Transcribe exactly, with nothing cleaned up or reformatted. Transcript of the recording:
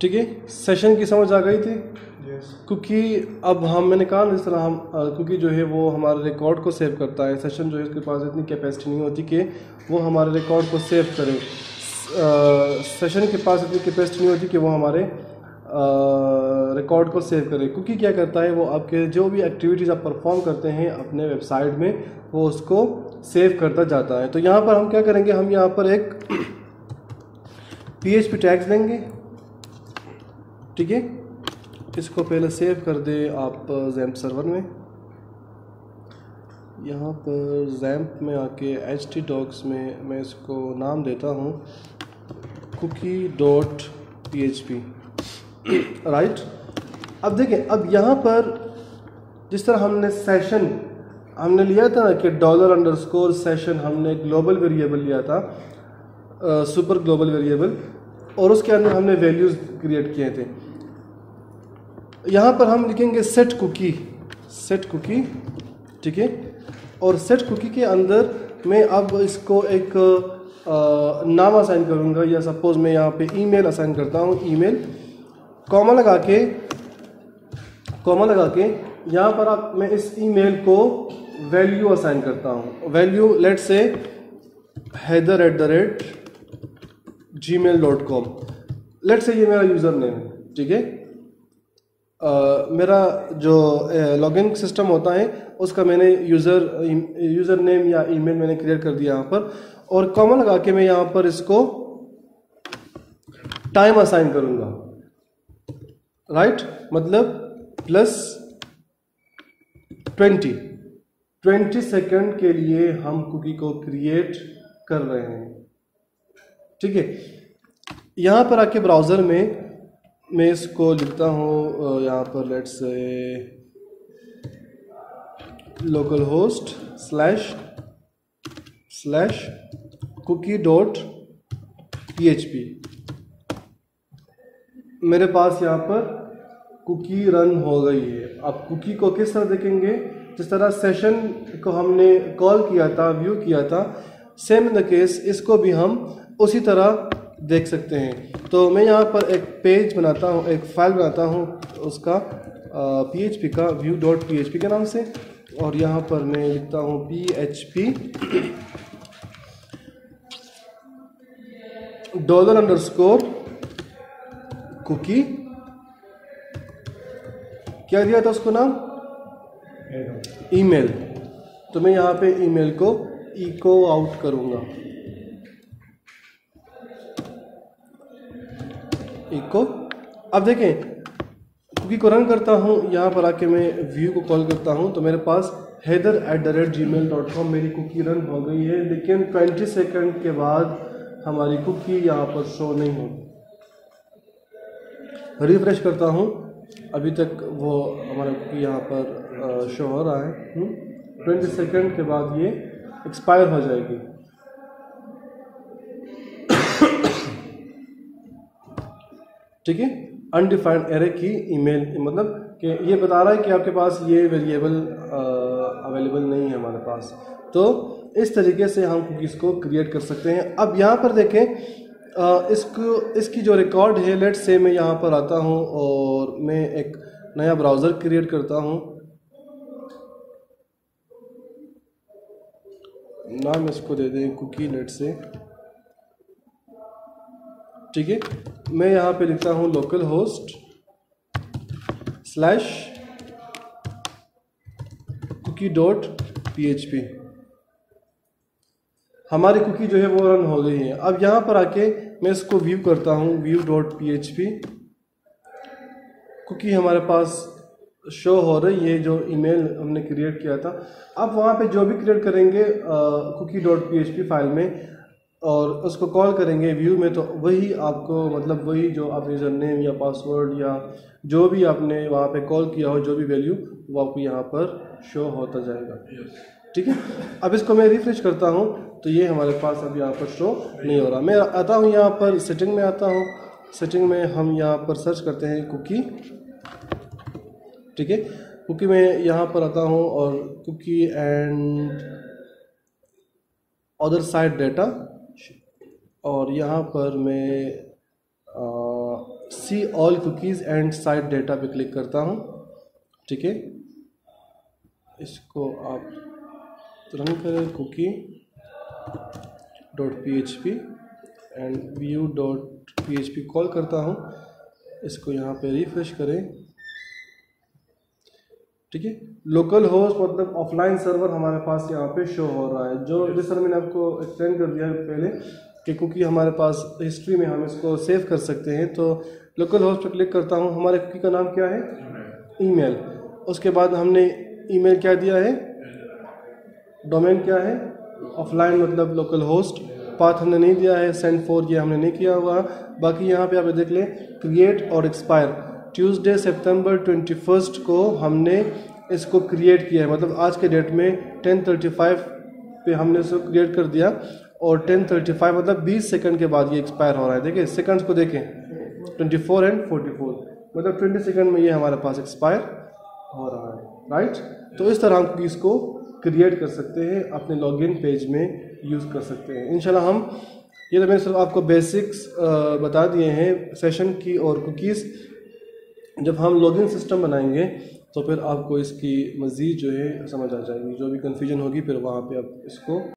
ठीक है, सेशन की समझ आ गई थी। yes. क्योंकि अब हम मैंने कहा जिस तरह हम क्योंकि जो है वो हमारे रिकॉर्ड को सेव करता है, सेशन जो है उसके पास इतनी कैपेसिटी नहीं होती कि वो हमारे रिकॉर्ड को सेव करे। सेशन के पास इतनी कैपेसिटी नहीं होती कि वो हमारे रिकॉर्ड को सेव करे, क्योंकि क्या करता है वो आपके जो भी एक्टिविटीज़ आप परफॉर्म करते हैं अपने वेबसाइट में वो उसको सेव करता जाता है। तो यहाँ पर हम क्या करेंगे, हम यहाँ पर एक पी एच पी टैग्स देंगे, ठीक है। इसको पहले सेव कर दे आप जैम्प सर्वर में, यहाँ पर जैम्प में आके एच टी डॉक्स में मैं इसको नाम देता हूँ cookie dot P H P, right. अब देखें, अब यहाँ पर जिस तरह हमने सेशन हमने लिया था कि डॉलर अंडर स्कोर सेशन, हमने ग्लोबल वेरिएबल लिया था, सुपर ग्लोबल वेरिएबल, और उसके अंदर हमने वैल्यूज़ क्रिएट किए थे। यहाँ पर हम लिखेंगे सेट कुकी, सेट कुकी, ठीक है। और सेट कुकी के अंदर मैं अब इसको एक नाम असाइन करूँगा, या सपोज मैं यहाँ पे ईमेल असाइन करता हूँ, ईमेल कॉमा लगा के, कॉमा लगा के यहाँ पर आप मैं इस ईमेल को वैल्यू असाइन करता हूँ। Value let's say Haider at the rate ji mail dot com, let's say ये मेरा यूज़र नेम है, ठीक है। मेरा जो लॉगिन सिस्टम होता है उसका मैंने यूज़र यूज़र नेम या ईमेल मैंने क्रिएट कर दिया यहाँ पर, और कॉमा लगा के मैं यहाँ पर इसको टाइम असाइन करूँगा, राइट right? मतलब प्लस ट्वेंटी ट्वेंटी सेकेंड के लिए हम कुकी को क्रिएट कर रहे हैं, ठीक है। यहाँ पर आके ब्राउज़र में मैं इसको लिखता हूँ, यहाँ पर let's say local host slash slash cookie dot P H P. मेरे पास यहाँ पर कुकी रन हो गई है। अब कुकी को किस तरह देखेंगे, जिस तरह सेशन को हमने कॉल किया था, व्यू किया था, सेम इन द केस इसको भी हम उसी तरह देख सकते हैं। तो मैं यहाँ पर एक पेज बनाता हूँ, एक फाइल बनाता हूँ उसका पी एच पी का view dot P H P के नाम से, और यहाँ पर मैं लिखता हूँ P H P dollar underscore cookie, क्या दिया था उसको नाम, ईमेल। तो मैं यहाँ पे ईमेल को इको आउट करूँगा, इको। अब देखें कुकी को रन करता हूँ, यहाँ पर आके मैं व्यू को कॉल करता हूँ, तो मेरे पास Haider at the rate ji mail dot com मेरी कुकी रन हो गई है, लेकिन ट्वेंटी सेकेंड के बाद हमारी कुकी यहाँ पर शो नहीं हो। रिफ्रेश करता हूँ, अभी तक वो हमारा कुकी यहाँ पर शो हो रहा है। ट्वेंटी सेकेंड के बाद ये एक्सपायर हो जाएगी। ठीक है, अनडिफाइंड एरे की ईमेल, मतलब कि ये बता रहा है कि आपके पास ये वेरिएबल अवेलेबल नहीं है हमारे पास। तो इस तरीके से हम कुकीज़ को क्रिएट कर सकते हैं। अब यहाँ पर देखें Uh, इसको इसकी जो रिकॉर्ड है, लेट से मैं यहाँ पर आता हूँ और मैं एक नया ब्राउज़र क्रिएट करता हूँ, नाम इसको दे दें कुकी लेट से, ठीक है। मैं यहाँ पे लिखता हूँ local host slash cookie dot P H P, हमारी कुकी जो है वो रन हो गई है। अब यहाँ पर आके मैं इसको व्यू करता हूँ, view dot P H P, cookie हमारे पास शो हो रही है जो ईमेल हमने क्रिएट किया था। अब वहाँ पे जो भी क्रिएट करेंगे cookie dot P H P file में और उसको कॉल करेंगे व्यू में, तो वही आपको मतलब वही जो आप यूज़र नेम या पासवर्ड या जो भी आपने वहाँ पे कॉल किया हो, जो भी वैल्यू, वो आपको यहाँ पर शो होता जाएगा, ठीक है। अब इसको मैं रिफ्रेश करता हूँ, तो ये हमारे पास अब यहाँ पर शो नहीं हो रहा। मैं आता हूँ यहाँ पर सेटिंग में, आता हूँ सेटिंग में, हम यहाँ पर सर्च करते हैं कुकी, ठीक है। कुकी में यहाँ पर आता हूँ और cookie and other side data, और यहाँ पर मैं see all cookies and site data पे क्लिक करता हूँ। ठीक है, इसको आप तुरंत करें cookie dot P H P and view dot P H P call करता हूँ। इसको यहाँ पे रिफ्रेश करें। ठीक है, लोकल होस्ट मतलब ऑफलाइन सर्वर हमारे पास यहाँ पे शो हो रहा है। जो जिसमें मैंने आपको एक्सटेंड कर दिया पहले कि कुकी हमारे पास हिस्ट्री में हम इसको सेव कर सकते हैं। तो लोकल होस्ट पर क्लिक करता हूँ। हमारे कुकी का नाम क्या है? ईमेल। उसके बाद हमने ईमेल क्या दिया है, डोमेन क्या है, ऑफलाइन मतलब लोकल होस्ट। पाथ हमने नहीं दिया है, सेंड फॉर ये हमने नहीं किया हुआ। बाकी यहाँ पे आप देख लें, क्रिएट और एक्सपायर ट्यूसडे सितंबर ट्वेंटी फर्स्ट को हमने इसको क्रिएट किया है, मतलब आज के डेट में टेन थर्टी फाइव पे हमने इसको क्रिएट कर दिया और टेन थर्टी फाइव मतलब बीस सेकंड के बाद ये एक्सपायर हो रहा है। देखिए सेकंड्स को देखें, twenty four and forty four, मतलब ट्वेंटी सेकंड में ये हमारे पास एक्सपायर हो रहा है। राइट, तो इस तरह हम कुकीज़ को क्रिएट कर सकते हैं, अपने लॉगिन पेज में यूज़ कर सकते हैं। इंशाल्लाह हम ये तो मैंने सिर्फ आपको बेसिक्स बता दिए हैं सेशन की और कुकीज़। जब हम लॉगिन सिस्टम बनाएंगे तो फिर आपको इसकी मज़ीद जो है समझ आ जाएगी, जो भी कन्फ्यूजन होगी फिर वहाँ पे आप इसको